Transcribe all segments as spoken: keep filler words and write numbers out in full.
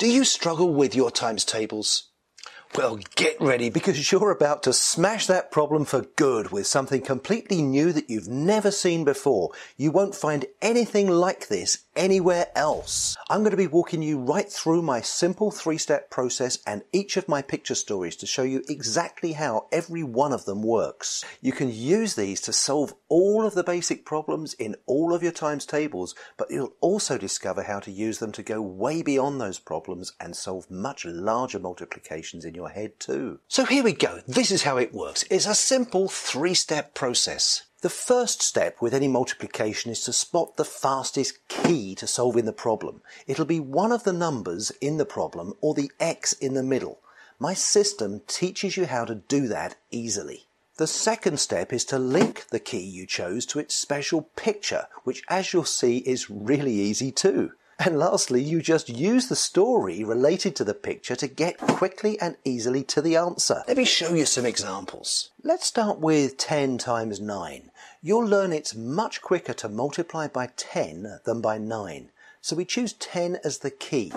Do you struggle with your times tables? Well, get ready, because you're about to smash that problem for good with something completely new that you've never seen before. You won't find anything like this anywhere else. I'm going to be walking you right through my simple three-step process and each of my picture stories to show you exactly how every one of them works. You can use these to solve all of the basic problems in all of your times tables, but you'll also discover how to use them to go way beyond those problems and solve much larger multiplications in your head too. So here we go. This is how it works. It's a simple three-step process. The first step with any multiplication is to spot the fastest key to solving the problem. It'll be one of the numbers in the problem or the x in the middle. My system teaches you how to do that easily. The second step is to link the key you chose to its special picture, which, as you'll see, is really easy too. And lastly, you just use the story related to the picture to get quickly and easily to the answer. Let me show you some examples. Let's start with ten times nine. You'll learn it's much quicker to multiply by ten than by nine. So we choose ten as the key.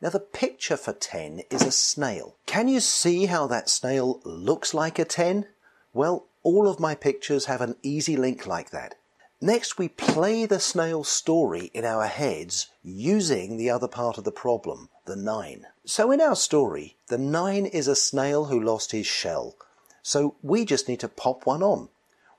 Now the picture for ten is a snail. Can you see how that snail looks like a ten? Well, all of my pictures have an easy link like that. Next, we play the snail story in our heads using the other part of the problem, the nine. So in our story, the nine is a snail who lost his shell. So we just need to pop one on.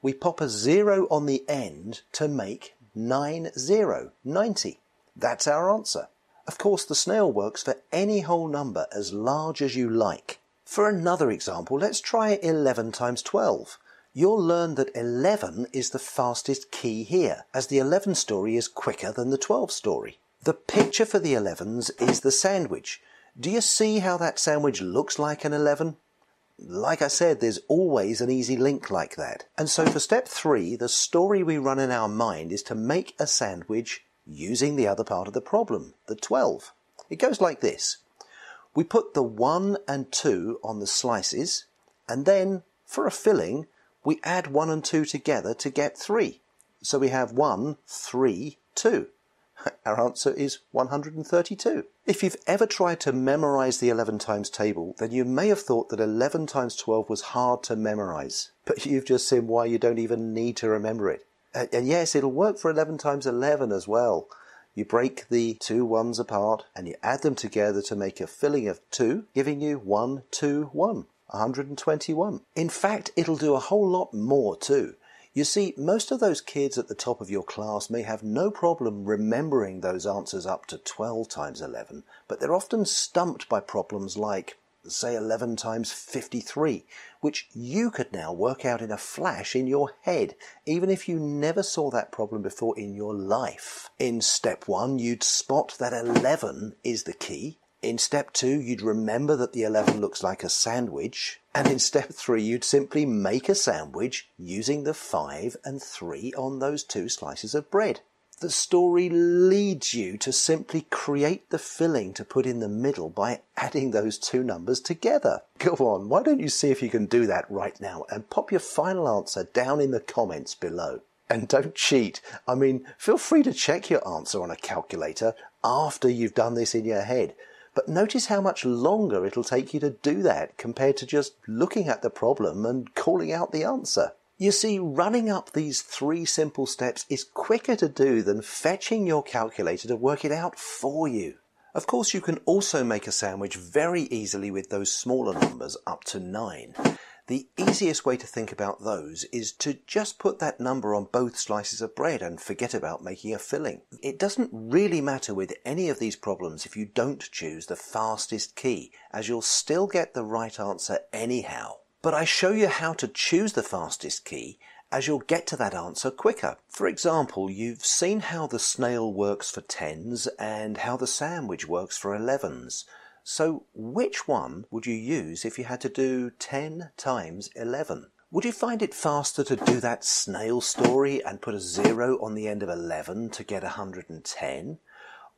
We pop a zero on the end to make nine zero, ninety. That's our answer. Of course, the snail works for any whole number as large as you like. For another example, let's try eleven times twelve. You'll learn that eleven is the fastest key here, as the eleven story is quicker than the twelve story. The picture for the elevens is the sandwich. Do you see how that sandwich looks like an eleven? Like I said, there's always an easy link like that. And so for step three, the story we run in our mind is to make a sandwich using the other part of the problem, the twelve. It goes like this. We put the one and two on the slices, and then, for a filling, we add one and two together to get three. So we have one, three, two. Our answer is one hundred thirty-two. If you've ever tried to memorize the eleven times table, then you may have thought that eleven times twelve was hard to memorize. But you've just seen why you don't even need to remember it. And yes, it'll work for eleven times eleven as well. You break the two ones apart and you add them together to make a filling of two, giving you one, two, one. one hundred twenty-one. In fact, it'll do a whole lot more too. You see, most of those kids at the top of your class may have no problem remembering those answers up to twelve times eleven, but they're often stumped by problems like, say, eleven times fifty-three, which you could now work out in a flash in your head, even if you never saw that problem before in your life. In step one, you'd spot that eleven is the key. In step two, you'd remember that the eleven looks like a sandwich. And in step three, you'd simply make a sandwich using the five and three on those two slices of bread. The story leads you to simply create the filling to put in the middle by adding those two numbers together. Go on, why don't you see if you can do that right now and pop your final answer down in the comments below. And don't cheat. I mean, feel free to check your answer on a calculator after you've done this in your head. But notice how much longer it'll take you to do that compared to just looking at the problem and calling out the answer. You see, running up these three simple steps is quicker to do than fetching your calculator to work it out for you. Of course, you can also make a sandwich very easily with those smaller numbers up to nine. The easiest way to think about those is to just put that number on both slices of bread and forget about making a filling. It doesn't really matter with any of these problems if you don't choose the fastest key, as you'll still get the right answer anyhow. But I show you how to choose the fastest key, as you'll get to that answer quicker. For example, you've seen how the snail works for tens and how the sandwich works for elevens. So which one would you use if you had to do ten times eleven? Would you find it faster to do that snail story and put a zero on the end of eleven to get one hundred ten?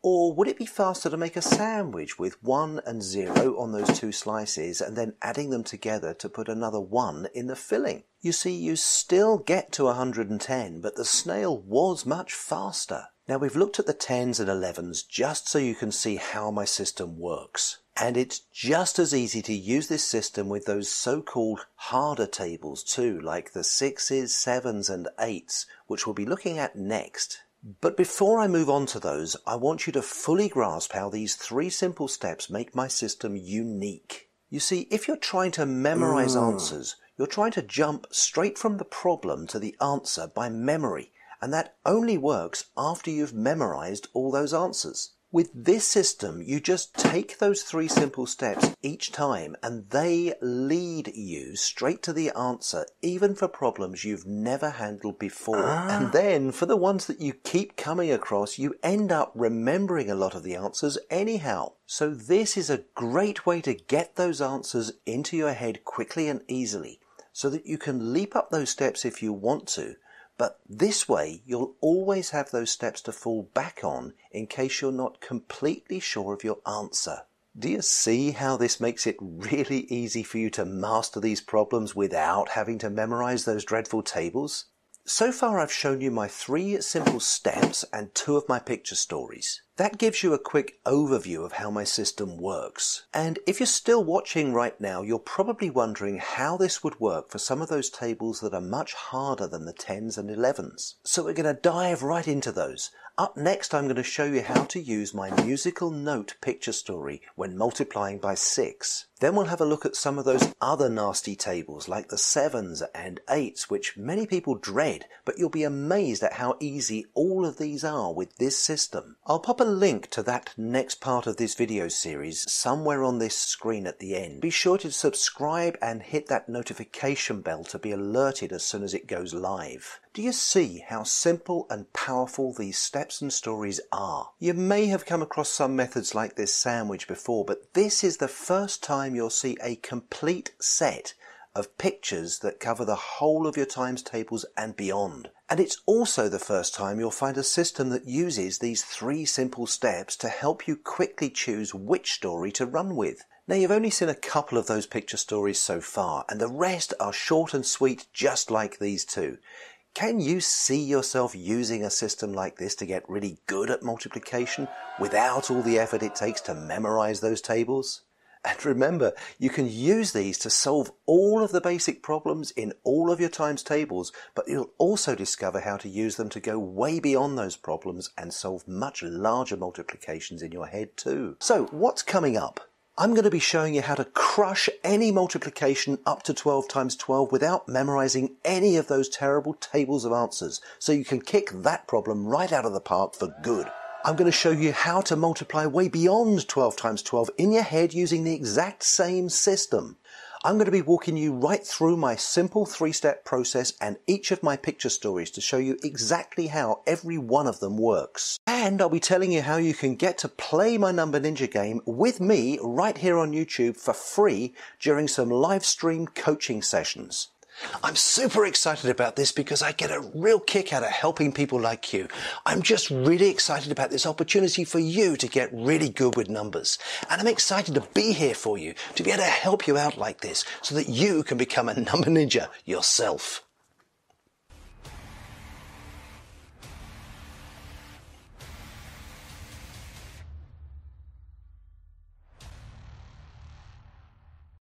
Or would it be faster to make a sandwich with one and zero on those two slices and then adding them together to put another one in the filling? You see, you still get to one hundred ten, but the snail was much faster. Now we've looked at the tens and elevens just so you can see how my system works. And it's just as easy to use this system with those so-called harder tables too, like the sixes, sevens and eights, which we'll be looking at next. But before I move on to those, I want you to fully grasp how these three simple steps make my system unique. You see, if you're trying to memorize mm. answers, you're trying to jump straight from the problem to the answer by memory, and that only works after you've memorized all those answers. With this system, you just take those three simple steps each time, and they lead you straight to the answer, even for problems you've never handled before. Ah. And then, for the ones that you keep coming across, you end up remembering a lot of the answers anyhow. So this is a great way to get those answers into your head quickly and easily, so that you can leap up those steps if you want to. But this way, you'll always have those steps to fall back on in case you're not completely sure of your answer. Do you see how this makes it really easy for you to master these problems without having to memorize those dreadful tables? So far I've shown you my three simple steps and two of my picture stories. That gives you a quick overview of how my system works. And if you're still watching right now, you're probably wondering how this would work for some of those tables that are much harder than the tens and elevens. So we're going to dive right into those. Up next, I'm going to show you how to use my musical note picture story when multiplying by six. Then we'll have a look at some of those other nasty tables like the sevens and eights, which many people dread, but you'll be amazed at how easy all of these are with this system. I'll pop a link to that next part of this video series somewhere on this screen at the end. Be sure to subscribe and hit that notification bell to be alerted as soon as it goes live. Do you see how simple and powerful these steps and stories are? You may have come across some methods like this sandwich before, but this is the first time you'll see a complete set of pictures that cover the whole of your times tables and beyond. And it's also the first time you'll find a system that uses these three simple steps to help you quickly choose which story to run with. Now you've only seen a couple of those picture stories so far, and the rest are short and sweet just like these two. Can you see yourself using a system like this to get really good at multiplication without all the effort it takes to memorize those tables? And remember, you can use these to solve all of the basic problems in all of your times tables, but you'll also discover how to use them to go way beyond those problems and solve much larger multiplications in your head too. So what's coming up? I'm going to be showing you how to crush any multiplication up to twelve times twelve without memorizing any of those terrible tables of answers, so you can kick that problem right out of the park for good. I'm going to show you how to multiply way beyond twelve times twelve in your head using the exact same system. I'm going to be walking you right through my simple three-step process and each of my picture stories to show you exactly how every one of them works. And I'll be telling you how you can get to play my Number Ninja game with me right here on YouTube for free during some live stream coaching sessions. I'm super excited about this because I get a real kick out of helping people like you. I'm just really excited about this opportunity for you to get really good with numbers. And I'm excited to be here for you, to be able to help you out like this so that you can become a number ninja yourself.